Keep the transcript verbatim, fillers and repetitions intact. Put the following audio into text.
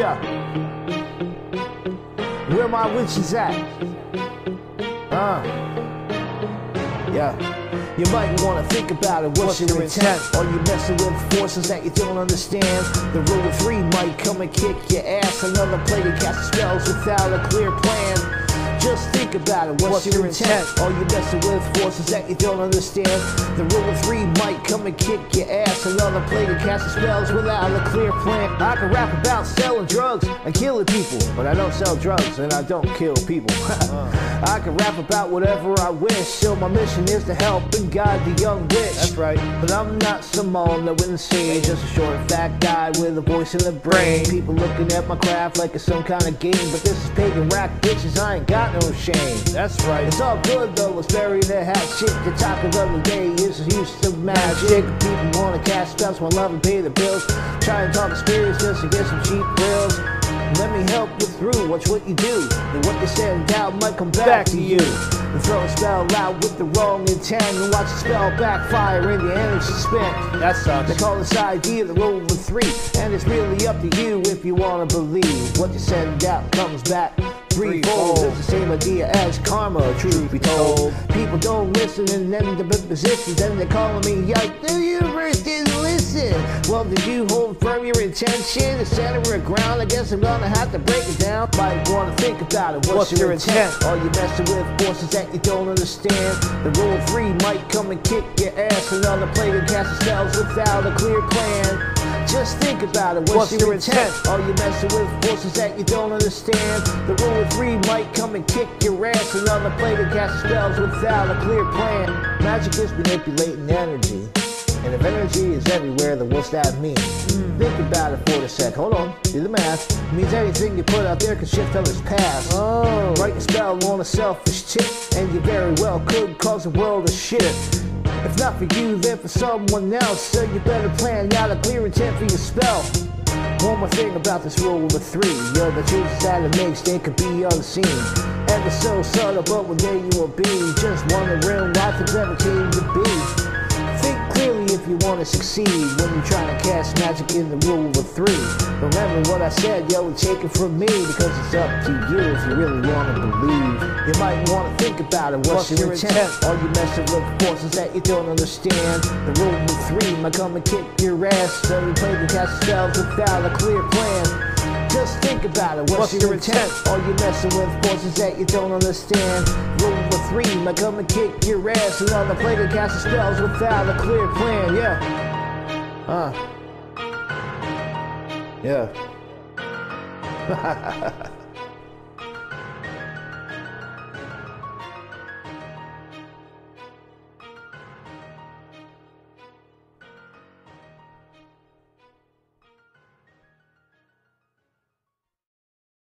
Yeah. Where my witches at? Uh. Yeah. You might wanna think about it, what's, what's your intent? Are you messing with forces that you don't understand? The rule of three might come and kick your ass. Another play to cast spells without a clear plan. Just think about it, what's, what's your intent? intent? Are you messing with forces that you don't understand? The rule of three might come and kick your ass. Another play to cast spells without a clear plan. I can rap about selling drugs and killing people, but I don't sell drugs and I don't kill people. I can rap about whatever I wish, so my mission is to help and guide the young witch. That's right. But I'm not some all knowing sage, just a short fat guy with a voice in the brain. People looking at my craft like it's some kind of game, but this is pagan rap bitches, I ain't got no shame. That's right. It's all good though, it's buried in hat shit. The topic of the day is used to magic. People wanna cast spells while love and pay the bills. Try and talk experience just to get some cheap bills. Let me help you through, watch what you do. And what you send out might come back, back to you. And throw a spell out with the wrong intent, and watch the spell backfire and the energy spent. That sucks. They call this idea the rule of three, and it's really up to you if you wanna believe. What you send out comes back threefold. It's the same idea as karma, truth be told. People don't listen and then the positions, then they're calling me out. The universe didn't listen. Well, did you hold firm your intention? The center of ground, I guess I'm gonna have to break it down. Might wanna think about it, what's, what's your intent? intent? Are you messing with forces that you don't understand? The rule of three might come and kick your ass. Another play to cast spells without a clear plan. Just think about it, what's, what's your intent? intent? Are you messing with forces that you don't understand? The rule of three might come and kick your ass. Another play to cast spells without a clear plan. Magic is manipulating energy, and if energy is everywhere, then what's that mean? Mm. Think about it for a sec, hold on, do the math. It means anything you put out there can shift others' paths. Oh. Write a spell on a selfish chick, and you very well could cause the world to shift. If not for you, then for someone else. So you better plan out a clear intent for your spell. One more thing about this rule of three, yo, the choices that it makes, they could be unseen. Ever so subtle, but one day you will be just one in real life that's ever came to be. Think clearly if you want to succeed when you're trying to cast magic in the rule of three. Remember what I said, yo, and take it from me, because it's up to you if you really want to believe. You might want to think about it, what's, what's your intent? intent? Are you messing with forces that you don't understand? The rule of three might come and kick your ass, so you play the cast spells without a clear plan. Just think about it, what's, what's your intent? intent? Are you messing with forces that you don't understand? Rule of three might come and kick your ass, another play the cast spells without a clear plan, yeah. Uh. Yeah.